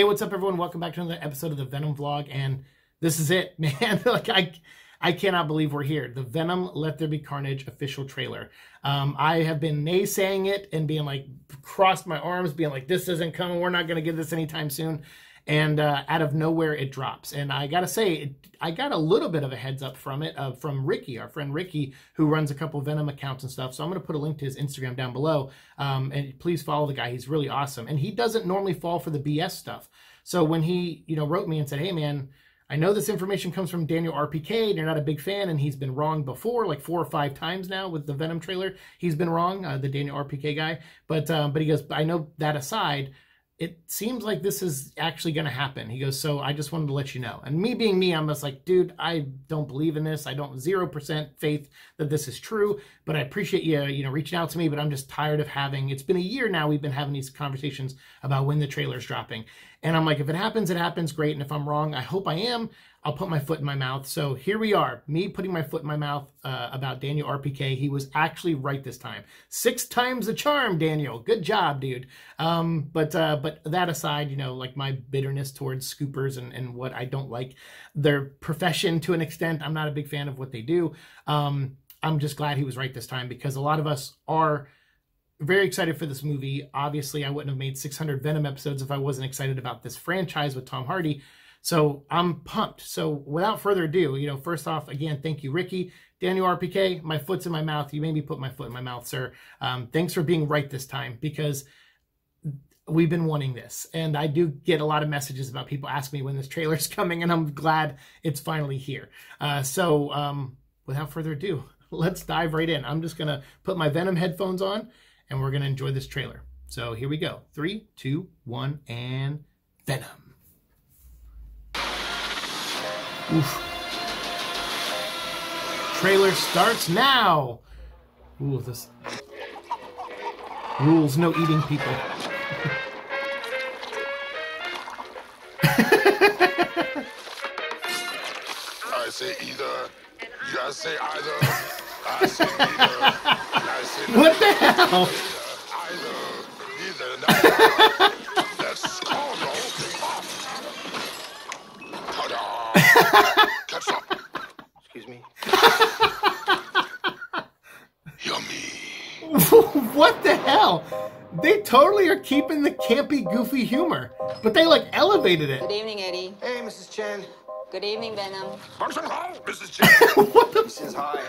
Hey, what's up, everyone? Welcome back to another episode of the Venom Vlog, and this is it, man. Like, I cannot believe we're here. The Venom Let There Be Carnage official trailer. I have been naysaying it and being like, crossed my arms, being like, this isn't coming. We're not going to get this anytime soon. And out of nowhere, it drops. And I got to say, I got a little bit of a heads up from it, from Ricky, our friend Ricky, who runs a couple Venom accounts and stuff. So I'm going to put a link to his Instagram down below. And please follow the guy. He's really awesome. And he doesn't normally fall for the BS stuff. So when he, you know, wrote me and said, hey, man, I know this information comes from Daniel RPK, and you're not a big fan, and he's been wrong before, like 4 or 5 times now with the Venom trailer. He's been wrong, the Daniel RPK guy. But he goes, I know that aside, it seems like this is actually going to happen. He goes, so I just wanted to let you know. And me being me, I'm just like, dude, I don't believe in this. I don't 0% faith that this is true, but I appreciate you, reaching out to me, but I'm just tired of having, it's been a year now we've been having these conversations about when the trailer's dropping. And I'm like, if it happens, great. And if I'm wrong, I hope I am. I'll put my foot in my mouth. So here we are, me putting my foot in my mouth about Daniel RPK. He was actually right this time. 6 times the charm, Daniel. Good job, dude. But that aside, like my bitterness towards scoopers and what I don't like their profession to an extent. I'm not a big fan of what they do. I'm just glad he was right this time, because a lot of us are very excited for this movie. Obviously, I wouldn't have made 600 Venom episodes if I wasn't excited about this franchise with Tom Hardy. So I'm pumped. So without further ado, first off, again, thank you, Ricky. Daniel RPK, my foot's in my mouth. You made me put my foot in my mouth, sir. Thanks for being right this time, because we've been wanting this. And I do get a lot of messages about people asking me when this trailer's coming, and I'm glad it's finally here. So without further ado, let's dive right in. I'm just going to put my Venom headphones on, and we're going to enjoy this trailer. So here we go. 3, 2, 1, and Venom. Oof. Trailer starts now. Ooh, this rules no eating people. I say either. You say either. I say either. I say what the hell? Either. Let's call the whole thing off. Ta-da. Excuse me. Yummy. What the hell? They totally are keeping the campy, goofy humor, but they like elevated it. Good evening, Eddie. Hey, Mrs. Chen. Good evening, Venom. Mrs. Chen. What the? This is high.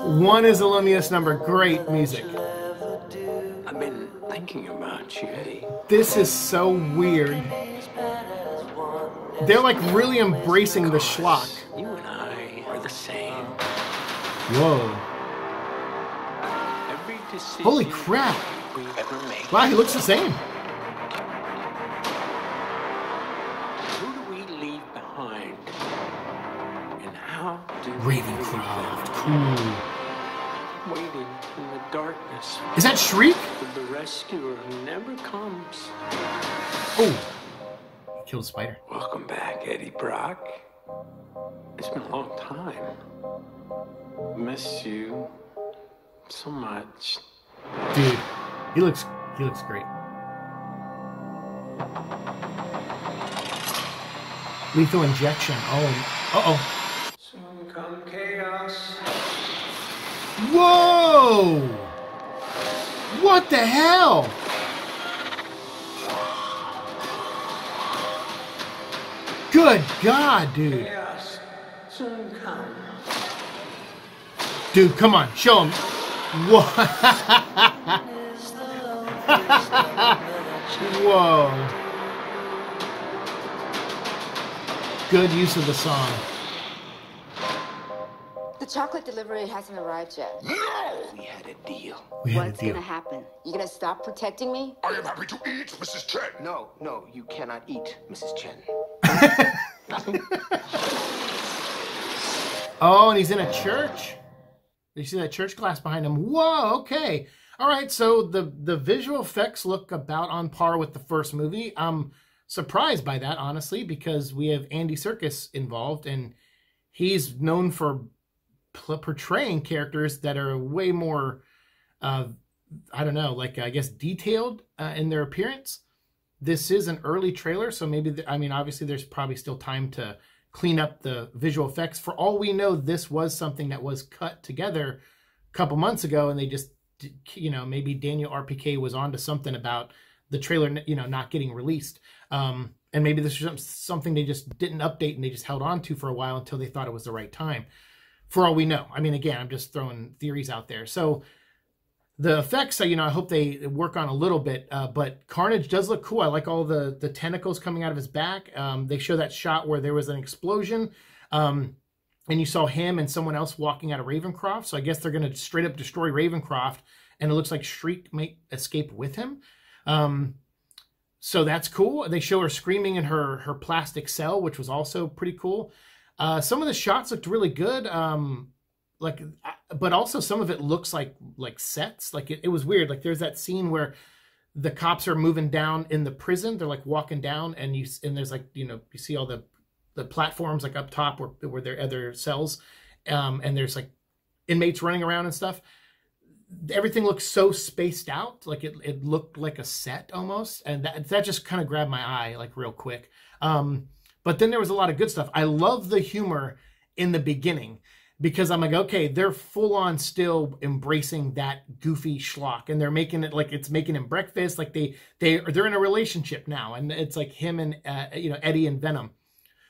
One is the loneliest number. Great music. I've been thinking about you, Eddie. This is so weird. They're like really embracing the schlock. You and I are the same. Whoa. Holy crap. Wow, he looks the same. Who do we leave behind? And how do Ravencroft. Cool. Waiting in the darkness. Is that Shriek? The rescuer never comes. Oh. Kill the spider. Welcome back, Eddie Brock. It's been a long time. Miss you so much. Dude, he looks great. Lethal injection. Oh, uh-oh. Soon come chaos. Whoa! What the hell? Good God, dude. Chaos soon come. Dude, come on, show him. Whoa. Whoa. Good use of the song. The chocolate delivery hasn't arrived yet. No! We had a deal. What's going to happen? You going to stop protecting me? I am happy to eat, Mrs. Chen. No, no, you cannot eat, Mrs. Chen. Oh, and he's in a church. You see that church glass behind him? Whoa, okay. All right, so the visual effects look about on par with the first movie. I'm surprised by that, honestly, because we have Andy Serkis involved, and he's known for portraying characters that are way more, I don't know, like, I guess detailed in their appearance. this is an early trailer, so maybe, I mean, obviously there's probably still time to clean up the visual effects. For all we know, this was something that was cut together a couple months ago, and they just, you know, maybe Daniel RPK was onto something about the trailer, you know, not getting released. And maybe this was something they just didn't update and they just held on to for a while until they thought it was the right time. For all we know. I mean, again, I'm just throwing theories out there. So the effects, you know, I hope they work on a little bit, but Carnage does look cool. I like all the tentacles coming out of his back. They show that shot where there was an explosion, and you saw him and someone else walking out of Ravencroft. So I guess they're going to straight up destroy Ravencroft, and it looks like Shriek might escape with him. So that's cool. They show her screaming in her plastic cell, which was also pretty cool. Some of the shots looked really good, like, but also some of it looks like sets. Like it was weird. Like there's that scene where the cops are moving down in the prison. They're like walking down, and there's like, you know, you see all the platforms like up top where their other cells, and there's like inmates running around and stuff. Everything looks so spaced out. Like it looked like a set almost, and that just kind of grabbed my eye like real quick. But then there was a lot of good stuff. I love the humor in the beginning because I'm like, okay, they're full on still embracing that goofy schlock, and they're making it like it's making him breakfast. Like they're in a relationship now, and it's like him and you know, Eddie and Venom.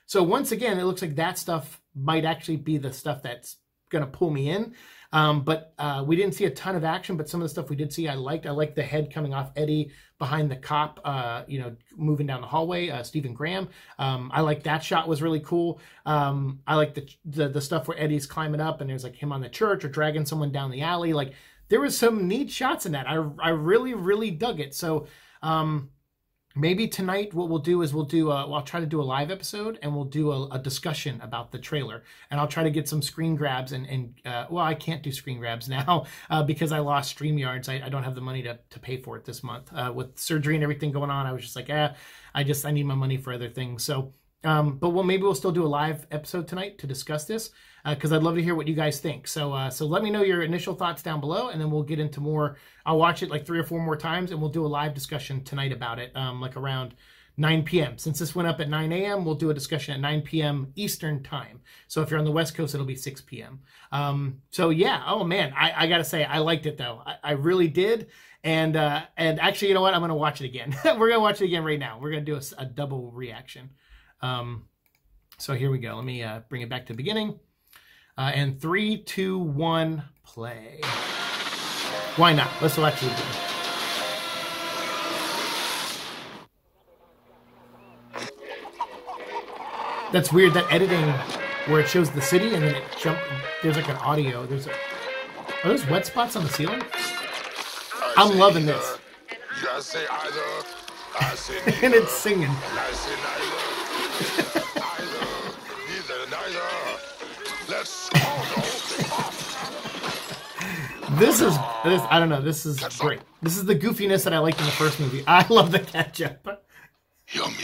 So once again, it looks like that stuff might actually be the stuff that's gonna pull me in. But we didn't see a ton of action, but some of the stuff we did see, I liked. I liked the head coming off Eddie behind the cop, you know, moving down the hallway, Stephen Graham. I liked that shot, was really cool. I liked the stuff where Eddie's climbing up and there's like him on the church or dragging someone down the alley. Like there was some neat shots in that. I really, really dug it. So, maybe tonight what we'll do is I'll try to do a live episode, and we'll do a discussion about the trailer, and I'll try to get some screen grabs and well, I can't do screen grabs now because I lost StreamYards. I don't have the money to pay for it this month with surgery and everything going on. I was just like, I need my money for other things. So, but maybe we'll still do a live episode tonight to discuss this because I'd love to hear what you guys think. So, so let me know your initial thoughts down below, and then we'll get into more. I'll watch it like 3 or 4 more times, and we'll do a live discussion tonight about it, like around 9 p.m. Since this went up at 9 a.m., we'll do a discussion at 9 p.m. Eastern time. So if you're on the West Coast, it'll be 6 p.m. So yeah, oh man, I gotta say, I liked it though. I really did. And actually, you know what? I'm gonna watch it again. We're gonna watch it again right now. We're gonna do a double reaction. So here we go. Let me bring it back to the beginning. And 3, 2, 1, play. Why not? Let's watch it again. That's weird, that editing where it shows the city and then it jumps. There's like an audio. Are those wet spots on the ceiling? I'm loving this. And it's singing. This, I don't know, this is great. This is the goofiness that I liked in the first movie. I love the ketchup. Yummy.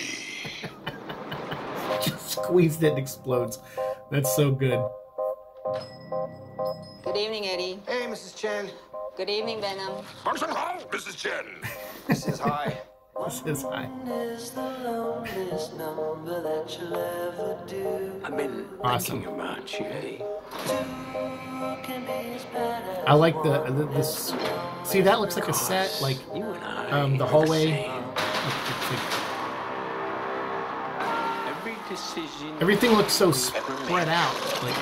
Just squeezed it and explodes. That's so good. Good evening, Eddie. Hey, Mrs. Chen. Good evening, Venom. Mrs. Chen. Mrs. Hi. This is high. I've been thinking about you, Eddie. I like this. See, that looks like a set, like the hallway. Everything looks so spread out. Like,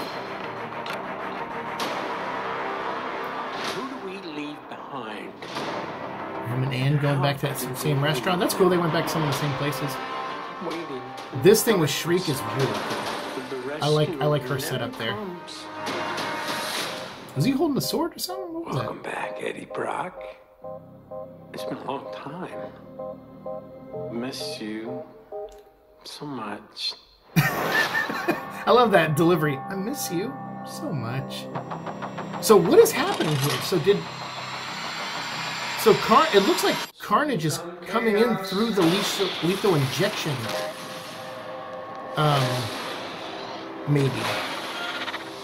and going back to that same restaurant. That's cool. They went back to some of the same places. This thing with Shriek is really cool. I like her setup there. Was he holding a sword or something? What was that? Welcome back, Eddie Brock. It's been a long time. Miss you so much. I love that delivery. I miss you so much. So what is happening here? So it looks like Carnage is coming in through the lethal injection. Maybe.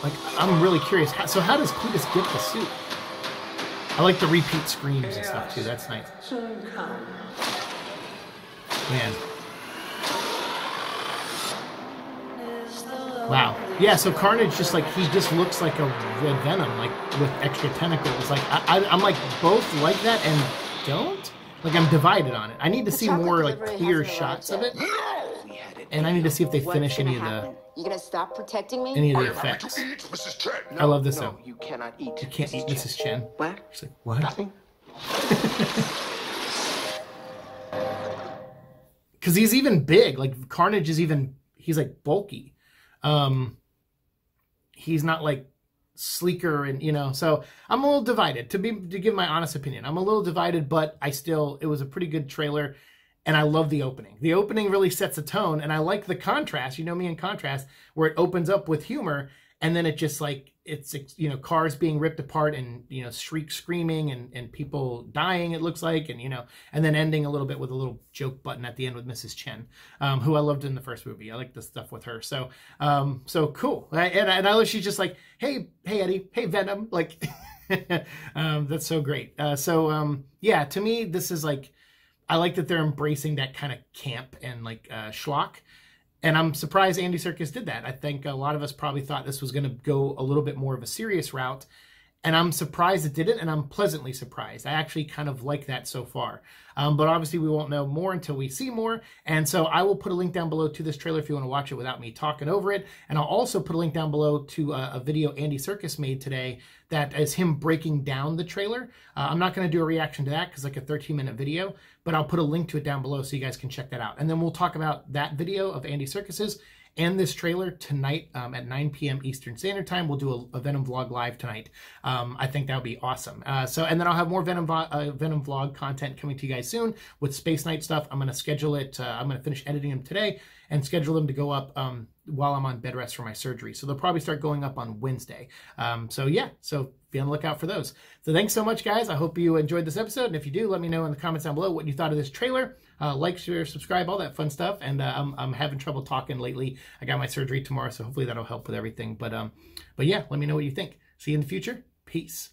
Like, I'm really curious. So how does Cletus get the suit? I like the repeat screams and stuff, too. That's nice. Man. Wow. Yeah, so Carnage just, like, he just looks like a red Venom, like, with extra tentacles. Like, I'm, like, both like that and don't? Like, I'm divided on it. I need to see more, like, clear shots of it. And I need to see if they finish any of the... You gonna stop protecting me? Any of the effects. I love this though. You cannot eat. You can't eat Mrs. Chen. What? She's like, what? Nothing. Because he's even big. Like, Carnage is even... He's, like, bulky. He's not, like, sleeker and, you know. So I'm a little divided. To give my honest opinion, I'm a little divided, but I still... It was a pretty good trailer. And I love the opening. The opening really sets a tone, and I like the contrast. You know me in contrast, where it opens up with humor, and then it just like it's you know, cars being ripped apart, and you know, Shriek screaming, and people dying. It looks like, and you know, and then ending a little bit with a little joke button at the end with Mrs. Chen, who I loved in the first movie. I like the stuff with her. So so cool. And I love she's just like, hey Eddie, hey Venom, like that's so great. Yeah, to me this is like. I like that they're embracing that kind of camp and like schlock. And I'm surprised Andy Serkis did that. I think a lot of us probably thought this was going to go a little bit more of a serious route. And I'm surprised it didn't, and I'm pleasantly surprised. I actually kind of like that so far. But obviously we won't know more until we see more. And so I will put a link down below to this trailer if you want to watch it without me talking over it. And I'll also put a link down below to a video Andy Serkis made today that is him breaking down the trailer. I'm not going to do a reaction to that because like a 13-minute video, but I'll put a link to it down below so you guys can check that out. And then we'll talk about that video of Andy Serkis's and this trailer tonight at 9 p.m. Eastern Standard Time. We'll do a Venom Vlog live tonight. I think that would be awesome. And then I'll have more Venom Vlog content coming to you guys soon with Space Knight stuff. I'm going to schedule it. I'm going to finish editing them today and schedule them to go up while I'm on bed rest for my surgery. So they'll probably start going up on Wednesday. Yeah, so be on the lookout for those. So thanks so much, guys. I hope you enjoyed this episode. And if you do, let me know in the comments down below what you thought of this trailer. Like, share, subscribe, all that fun stuff. And I'm having trouble talking lately. I got my surgery tomorrow, so hopefully that'll help with everything. But yeah, let me know what you think. See you in the future. Peace.